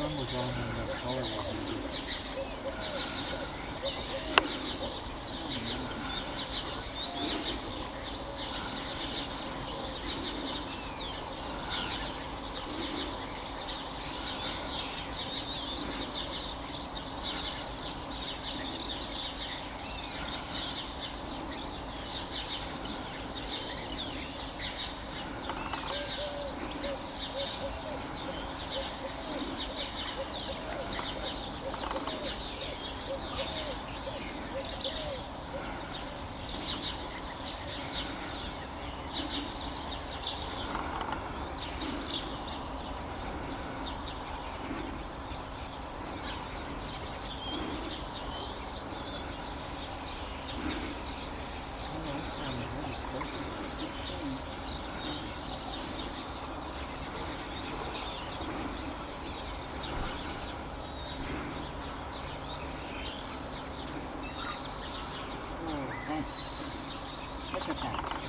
sun was on when that color Look at that.